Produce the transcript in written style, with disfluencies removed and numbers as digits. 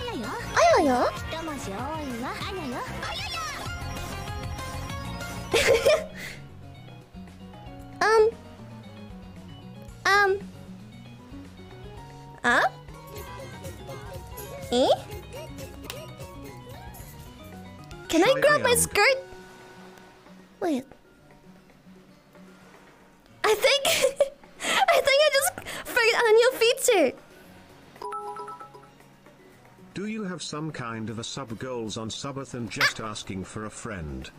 あやよ。Can I grab my skirt? Wait. I think I just figured out a new feature. Do you have some kind of a sub goals on Subath and just asking for a friend?